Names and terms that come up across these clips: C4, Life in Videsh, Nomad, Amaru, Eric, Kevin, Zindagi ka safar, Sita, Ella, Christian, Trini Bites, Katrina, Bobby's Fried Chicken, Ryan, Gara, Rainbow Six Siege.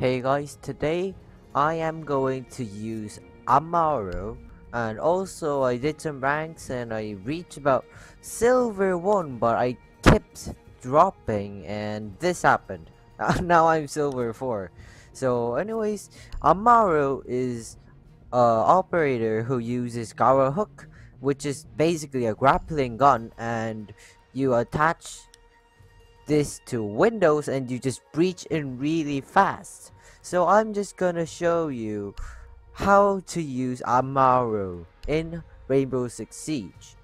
Hey guys, today I am going to use Amaru, and also I did some ranks and I reached about silver 1, but I kept dropping and this happened. Now I'm silver 4. So anyways, Amaru is an operator who uses Gara hook, which is basically a grappling gun, and you attach this to windows and you just breach in really fast. So I'm just gonna show you how to use Amaru in Rainbow Six Siege.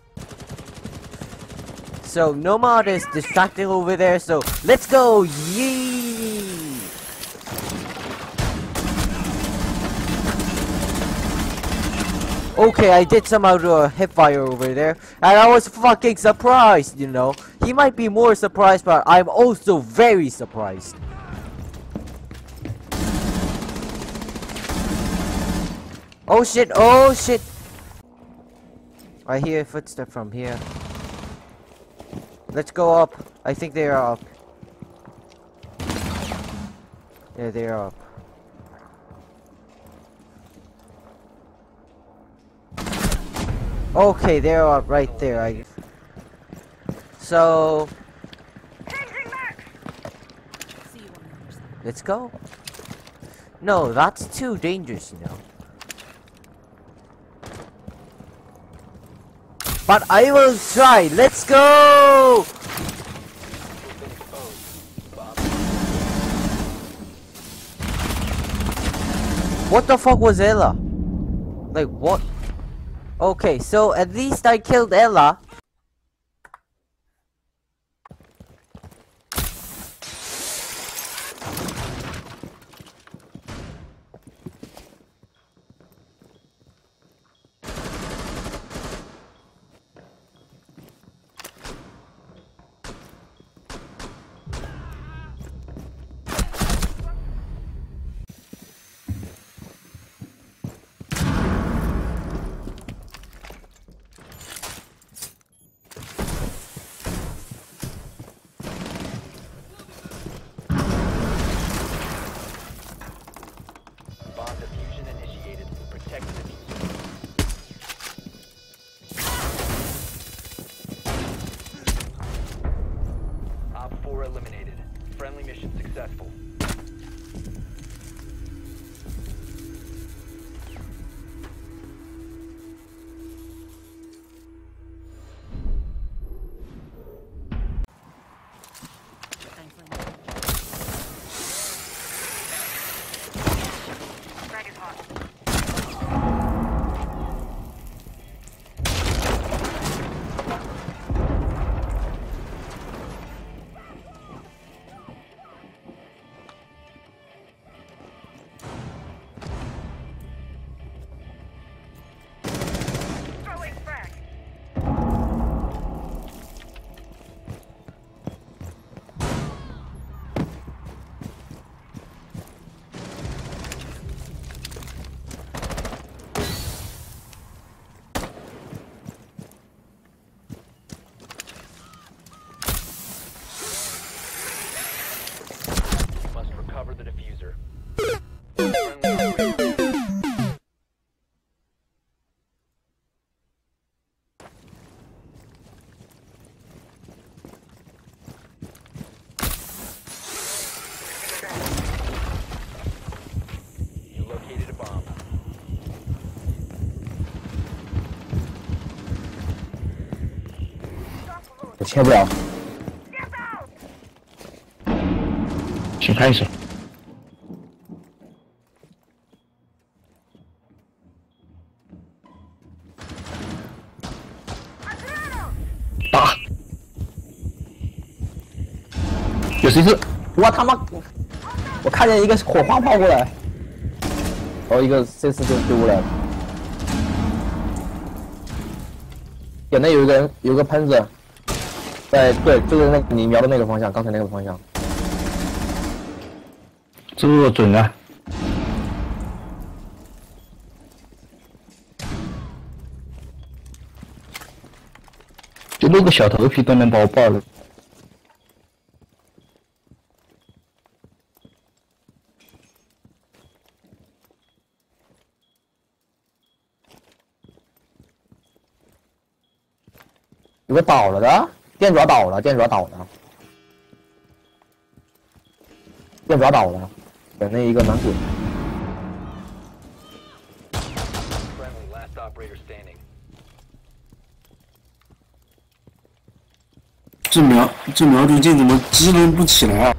So Nomad is distracting over there, so let's go! Yee! Okay, I did somehow do a hipfire over there, and I was fucking surprised, you know. He might be more surprised, but I'm also very surprised. Oh shit, oh shit! I hear footsteps from here. Let's go up. I think they are up. Yeah, they are up. Okay, they're up right there. So let's go. No, that's too dangerous, you know. But I will try. Let's go. What the fuck was Ella? Like what? Okay, so at least I killed Ella. Eliminated. Friendly mission successful. Get out! Bah!有谁是？我他妈！我看见一个火花跑过来，然后一个C4就丢过来了。眼内有一个喷子。 对，就是那你瞄的那个方向，刚才那个方向，这个准了。就那个小头皮都能把我爆了。有个倒了的，电爪倒了，电爪倒了，电爪倒了，给那一个男主。这瞄准镜怎么支棱不起来啊？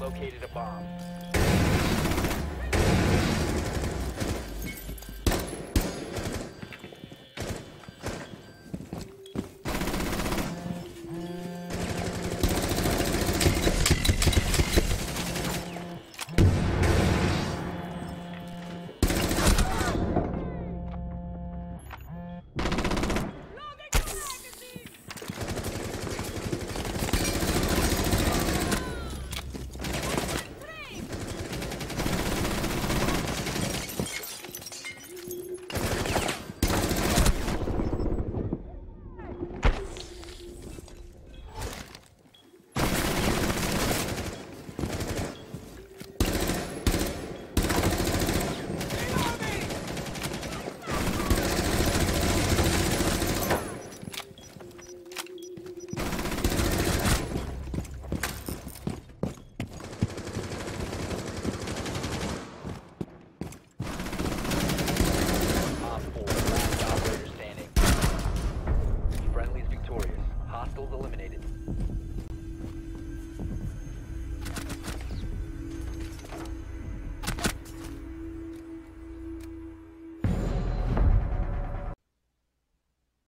Located a bomb. Eliminated.